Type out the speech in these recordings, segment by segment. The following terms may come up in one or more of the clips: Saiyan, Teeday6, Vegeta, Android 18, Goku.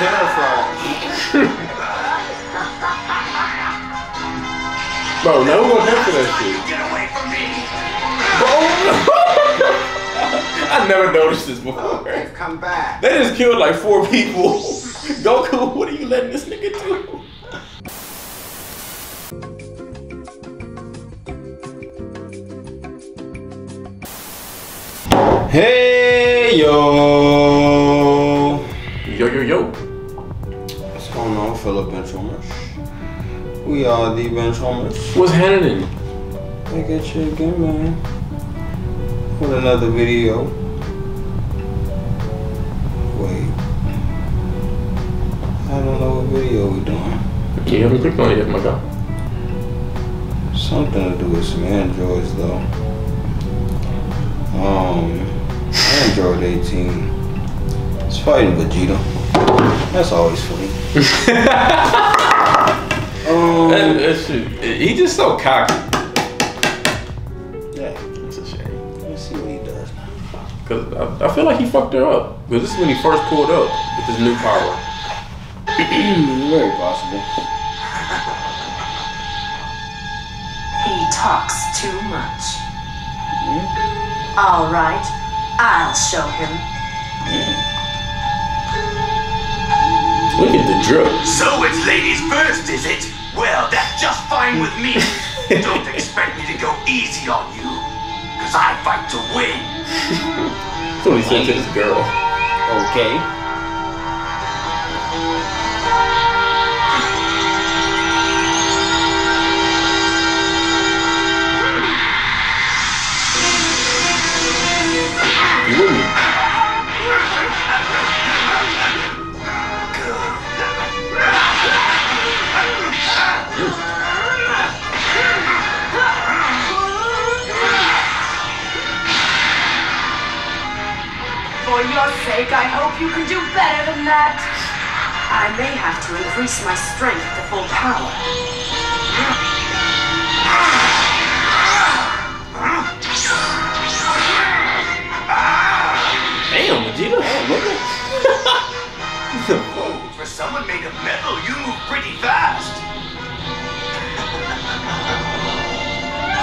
terrified. Bro, no one went for that shit. Get away from me! Bro, I never noticed this before. They've come back. They just killed like 4 people. Goku, what are you letting this nigga do? Hey yo! Yo yo yo! What's going on, fellow bench homers? We are the bench homers. What's happening? Back at you again, man. With another video. Wait. I don't know what video we're doing. You haven't clicked on it yet, my God. Something to do with some Androids, though. Android 18. It's fighting Vegeta. That's always funny. He just so cocky. Yeah, it's a shame. Let's see what he does now. Cause I feel like he fucked her up. Cause this is when he first pulled up with his new power. Very possible. He talks too much. Mm-hmm. All right. I'll show him. Look at the drip. So it's ladies first, is it? Well, that's just fine with me. Don't expect me to go easy on you, because I fight to win. That's what he said to this girl. Okay. For your sake, I hope you can do better than that. I may have to increase my strength to full power. Damn, Vegeta, look at it. For someone made of metal, you move pretty fast.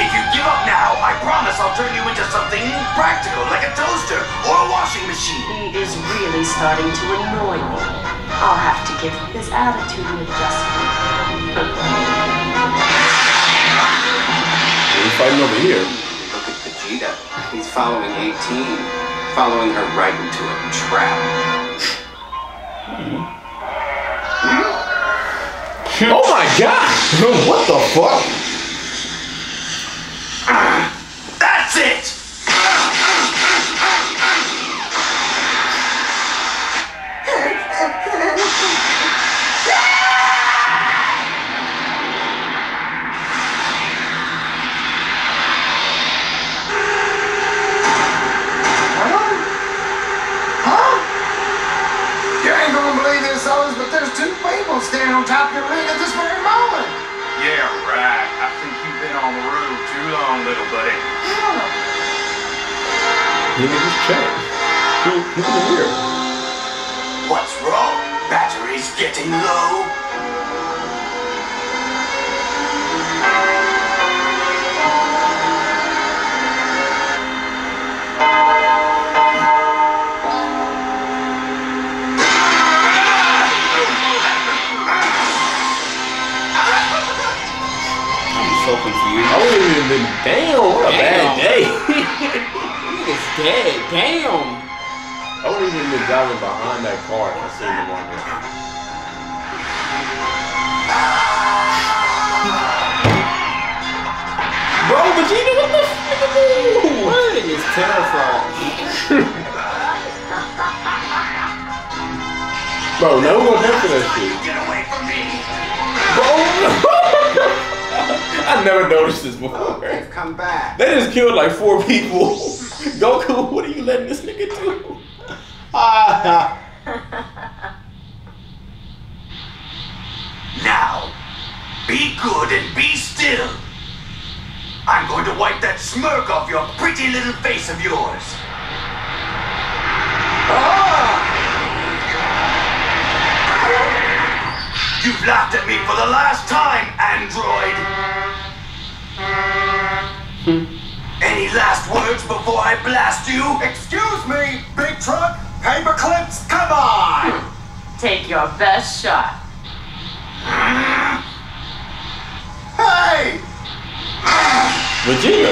If you give up now, I promise I'll turn you into something practical, like a toaster or a washing machine. He is really starting to annoy me. I'll have to give his attitude an adjustment. He's fighting over here. Look at Vegeta. He's following 18, following her right into a trap. Oh my God! What the fuck? That's it! Huh? You ain't gonna believe this, fellas, but there's 2 people standing on top of your ring at this very moment! Yeah, right. I think you've been on the road too long, little buddy. Yeah. Look at this check. Look at the mirror. What's wrong? Battery's getting low. Damn, what a bad day. Nigga's dead, damn. I wouldn't even been driving behind that car if I seen him on there. Bro, Vegeta, what the fuck is this? What? It's terrifying. Bro, no one went for that shit. Get away from me. Bro. I never noticed this before. Oh, they've come back. They just killed like 4 people. Goku, what are you letting this nigga do? Now, be good and be still. I'm going to wipe that smirk off your pretty little face of yours. Ah! You've laughed at me for the last time, Android. Any last words before I blast you? Excuse me, big truck, paperclips, come on! Take your best shot. Hey! Vegeta!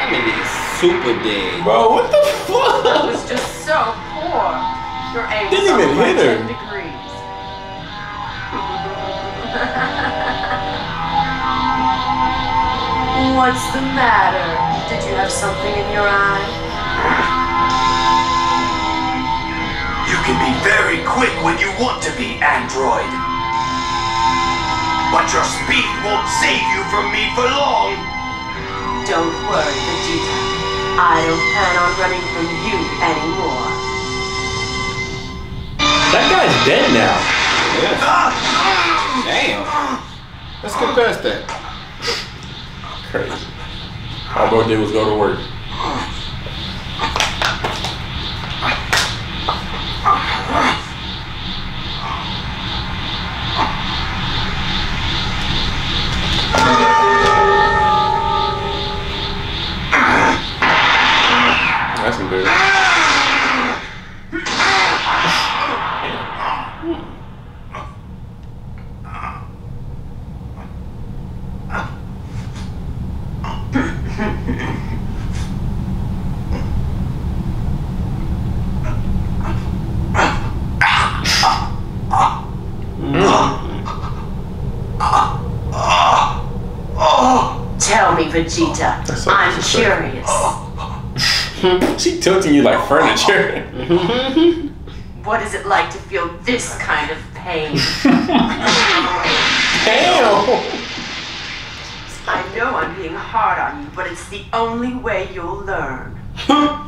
That nigga is super dead. Bro, what the fuck? That was just so poor. Your aim didn't even hit her. 10 degrees. What's the matter? Did you have something in your eye? You can be very quick when you want to be, Android. But your speed won't save you from me for long. Don't worry, Vegeta. I don't plan on running from you anymore. That guy's dead now. Yes. Damn. Let's get past that. Crazy. All bro did was go to work. That's embarrassing. Tell me, Vegeta. So I'm curious. She tilting you like furniture. What is it like to feel this kind of pain? Damn! I know I'm being hard on you, but it's the only way you'll learn. So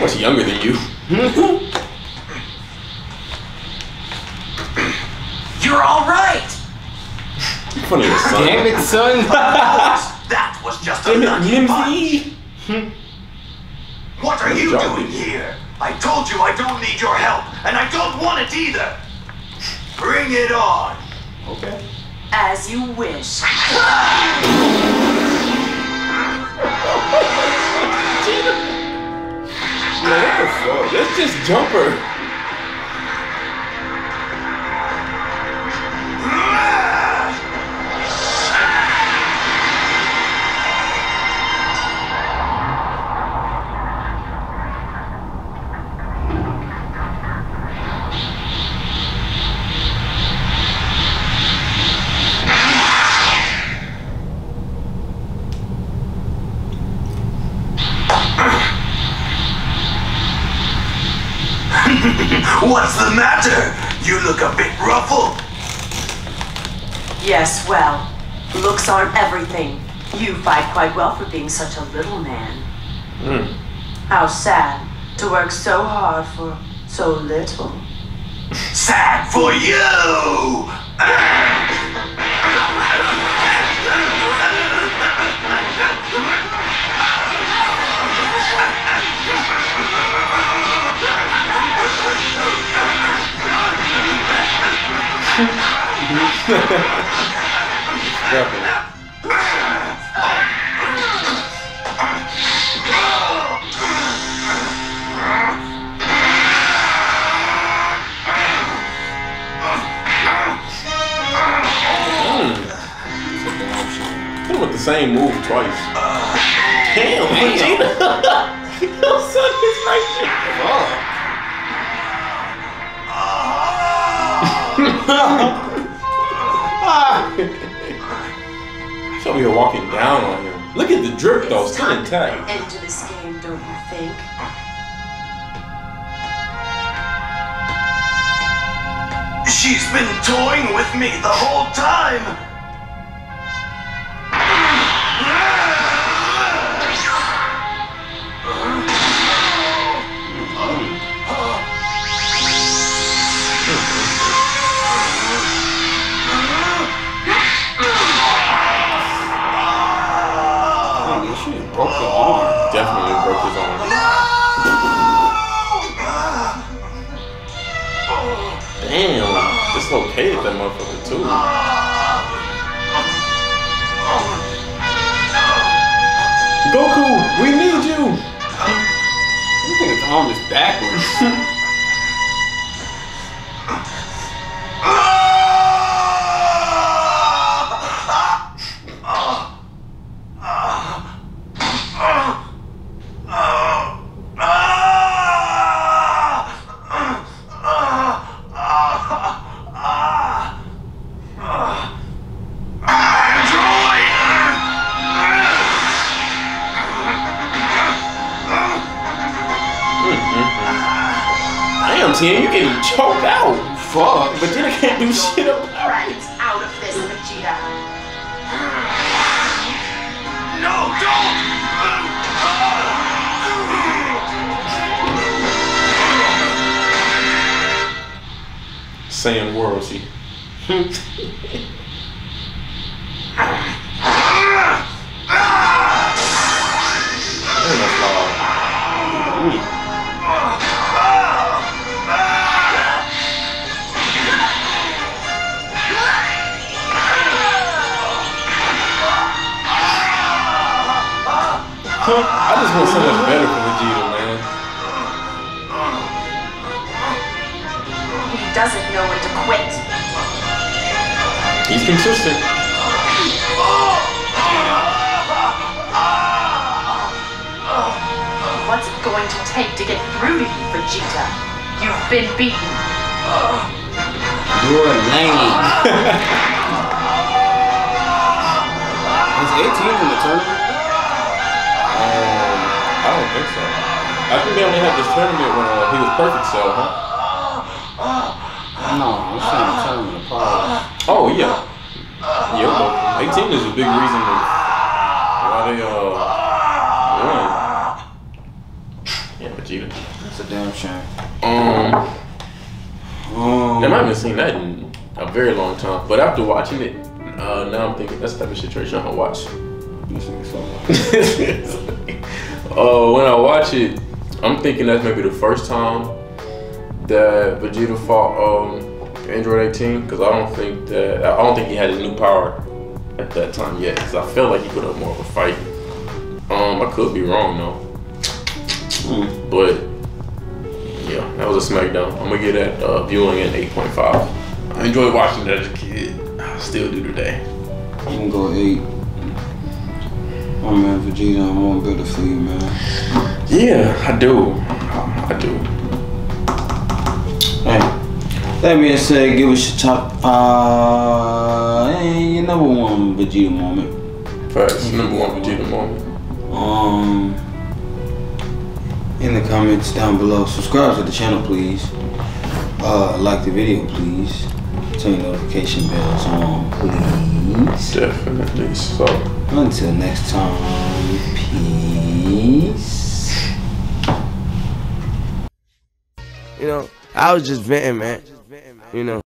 much younger than you. You're all right. Funny, son. Damn it, son! That was just a nutty punch. What are you doing here? I told you I don't need your help, and I don't want it either. Bring it on. Okay. As you wish. Man, that's just jumper. What's the matter? You look a bit ruffled. Yes, well, looks aren't everything. You fight quite well for being such a little man. How sad to work so hard for so little. Sad for you! Hit him with the same move twice. Damn, Vegeta! Your son is right there. So we were walking down on him. Look at the drip though, still intact. End to this game, don't you think? She's been toying with me the whole time. Broke the arm. Definitely broke his arm. No! dislocated that motherfucker too. Goku, we need you! This nigga's arm is backwards. Damn, you getting choked out. Fuck, Vegeta can't do shit about it. Right out of this, Vegeta. No, don't! Saiyan world, see. I just want so much better for Vegeta, man. He doesn't know when to quit. He's consistent. What's it going to take to get through to you, Vegeta? You've been beaten. You're lame. Is 18 in the tournament? I don't think so. I think they only had this tournament when he was perfect cell, huh? No, I'm saying the tournament of pause. Oh, yeah. Yeah, well, 18 is a big reason why they, won. Yeah, Vegeta. That's a damn shame. I haven't seen that in a very long time. But after watching it, now I'm thinking that's the type of situation I watch. When I watch it, I'm thinking that's maybe the first time that Vegeta fought Android 18, because I don't think he had his new power at that time yet. Because I felt like he put up more of a fight. I could be wrong though, but yeah, that was a smackdown. I'm gonna get that viewing at 8.5. I enjoyed watching that as a kid. I still do today. I'm gonna go 8. Oh man, Vegeta, I'm all good for you, man. Yeah, I do. I do. Hey, that being said, give us your top. Hey, your #1 Vegeta moment. First, #1 Vegeta moment. In the comments down below, subscribe to the channel, please. Like the video, please. Turn the notification bells on, please. Definitely so. Until next time, peace. You know, I was just venting, man. You know.